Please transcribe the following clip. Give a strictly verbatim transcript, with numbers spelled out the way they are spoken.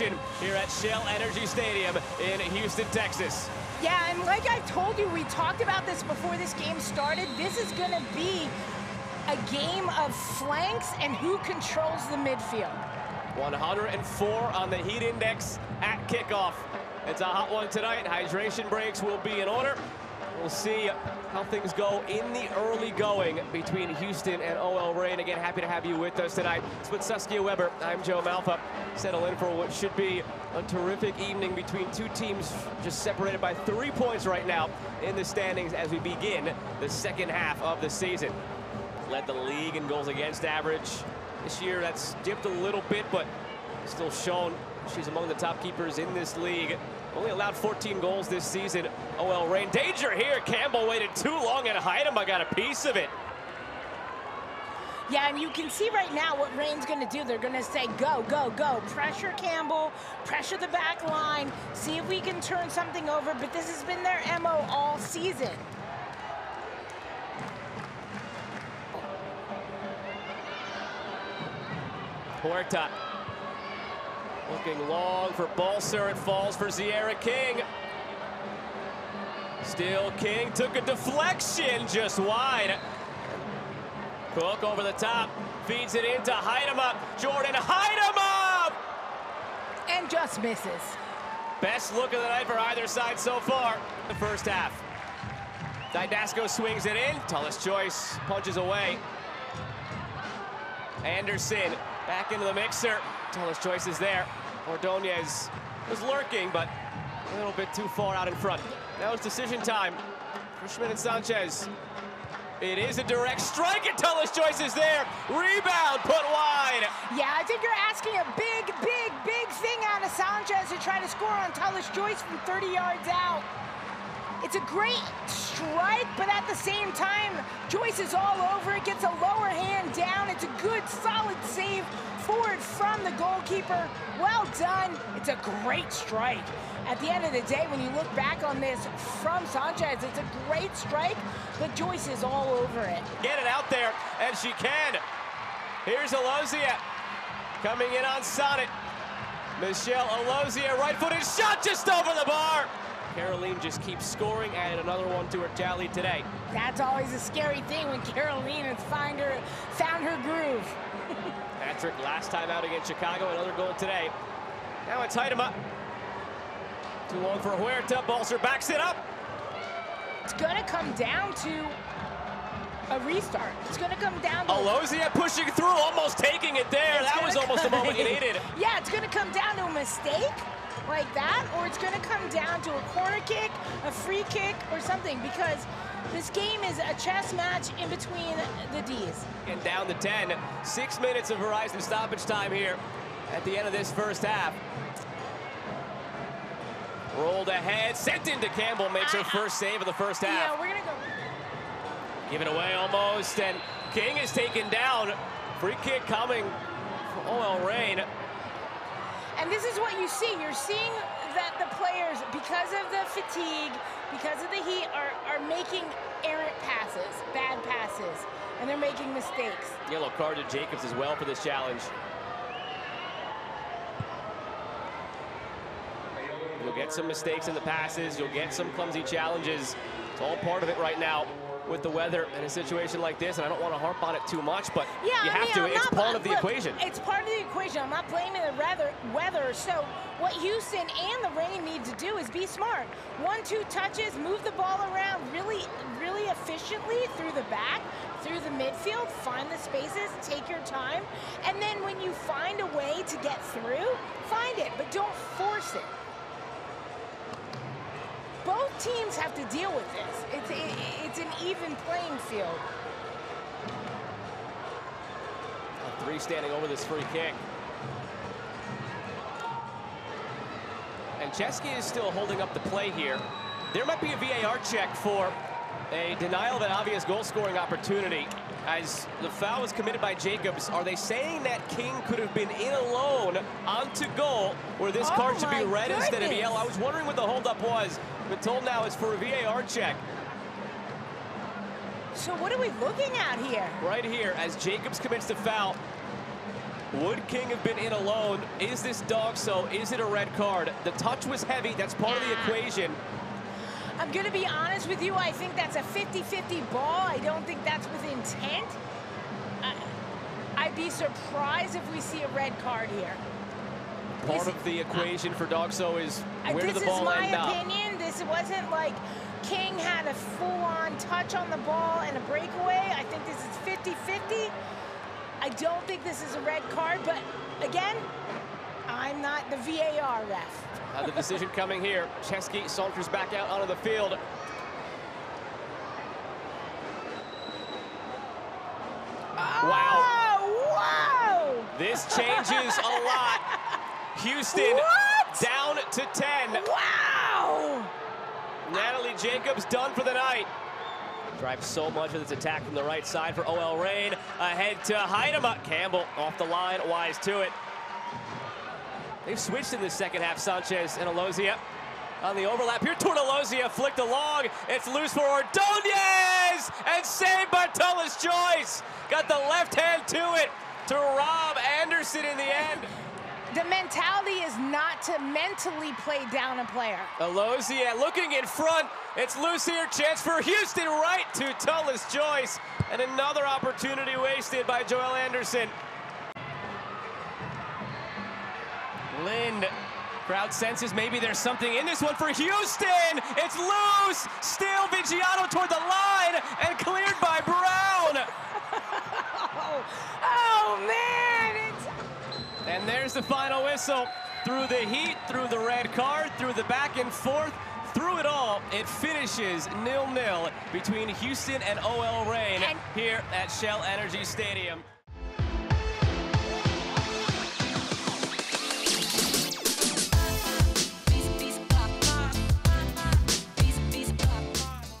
action here at Shell Energy Stadium in Houston, Texas. Yeah, and like I told you, we talked about this before this game started. This is going to be a game of flanks and who controls the midfield. one hundred four on the heat index at kickoff. It's a hot one tonight. Hydration breaks will be in order. We'll see how things go in the early going between Houston and O L. Reign. Again, happy to have you with us tonight. It's with Saskia Weber. I'm Joe Malfa. Settle in for what should be a terrific evening between two teams just separated by three points right now in the standings as we begin the second half of the season. Led the league in goals against average this year. That's dipped a little bit, but still shown she's among the top keepers in this league. Only allowed fourteen goals this season. O L. Reign. Danger here. Campbell waited too long, and Heidema got a piece of it. Yeah, and you can see right now what Reign's going to do. They're going to say, go, go, go. Pressure Campbell, pressure the back line, see if we can turn something over. But this has been their M O all season. Huerta. Looking long for Balser, it falls for Zierra King. Still King, took a deflection just wide. Cook over the top, feeds it into Heidema. Jordan Heidema! And just misses. Best look of the night for either side so far. The first half. Didasco swings it in, Tullis-Joyce punches away. Anderson back into the mixer. Tullis-Joyce is there. Ordonez was lurking, but a little bit too far out in front. Now it's decision time for Schmidt and Sanchez. It is a direct strike, and Tullis-Joyce is there. Rebound, put wide. Yeah, I think you're asking a big, big, big thing out of Sanchez to try to score on Tullis-Joyce from thirty yards out. It's a great strike, but at the same time, Joyce is all over it, gets a lower hand down. It's a good, solid save forward from the goalkeeper. Well done. It's a great strike. At the end of the day, when you look back on this from Sanchez, it's a great strike, but Joyce is all over it. Get it out there, and she can. Here's Alozie coming in on Sonnet. Michelle Alozie, right-footed shot just over the bar. Caroline just keeps scoring, added another one to her tally today. That's always a scary thing when Caroline has find her, found her groove. Patrick last time out against Chicago, another goal today. Now it's Heidema. Too long for Huerta. Balser backs it up. It's going to come down to a restart. It's going to come down to Alozie pushing through, almost taking it there. That was almost the moment you needed. Yeah, it's going to come down to a mistake like that, or it's going to come down to a corner kick, a free kick, or something, because this game is a chess match in between the Ds. And down to ten. Six minutes of Verizon stoppage time here at the end of this first half. Rolled ahead, sent into Campbell, makes her first save of the first half. Yeah, we're going to go. Give it away almost, and King is taken down. Free kick coming from O L. Reign. And this is what you see. You're seeing that the players, because of the fatigue, because of the heat, are, are making errant passes, bad passes, and they're making mistakes. Yellow card to Jacobs as well for this challenge. You'll get some mistakes in the passes. You'll get some clumsy challenges. It's all part of it right now with the weather in a situation like this, and I don't want to harp on it too much, but yeah, you have I mean, to. I'm it's not, part of the look, equation. It's part of the equation. I'm not blaming the weather, weather. So what Houston and the Reign need to do is be smart. One, two touches, move the ball around really, really efficiently through the back, through the midfield, find the spaces, take your time, and then when you find a way to get through, find it, but don't force it. Both teams have to deal with this. It's, it, it's an even playing field. Three standing over this free kick. And Chesky is still holding up the play here. There might be a V A R check for a denial of an obvious goal-scoring opportunity. As the foul was committed by Jacobs, are they saying that King could have been in alone onto goal where this oh card should be red goodness. instead of yellow? I was wondering what the holdup was, but told now it's for a V A R check. So what are we looking at here? Right here, as Jacobs commits the foul, Would King have been in alone? Is this dog so? Is it a red card? The touch was heavy. That's part yeah. of the equation. I'm going to be honest with you. I think that's a fifty fifty ball. I don't think that's with intent. I, I'd be surprised if we see a red card here. Part is, of the equation uh, for Dogso is where did the ball end up? This is my opinion. This wasn't like King had a full-on touch on the ball and a breakaway. I think this is fifty fifty. I don't think this is a red card, but again, I'm not the V A R ref. uh, the decision coming here. Chesky saunters back out onto the field. Oh, wow. Whoa! This changes a lot. Houston what? down to ten. Wow! Natalie Jacobs done for the night. Drives so much of this attack from the right side for O L. Reign. Ahead to Heidema. Campbell off the line, wise to it. They've switched in the second half. Sanchez and Alozie on the overlap here toward Alozie, flicked along. It's loose for Ordonez, and saved by Tullis-Joyce. Got the left hand to it to rob Anderson in the end. The mentality is not to mentally play down a player. Alozie looking in front. It's loose here, chance for Houston, right to Tullis-Joyce. And another opportunity wasted by Joel Anderson. Lind, crowd senses maybe there's something in this one for Houston. It's loose, still Vigiano toward the line, and cleared by Brown. oh, oh, man. It's... And there's the final whistle. Through the heat, through the red card, through the back and forth, through it all, it finishes nil nil between Houston and O L. Reign and here at Shell Energy Stadium.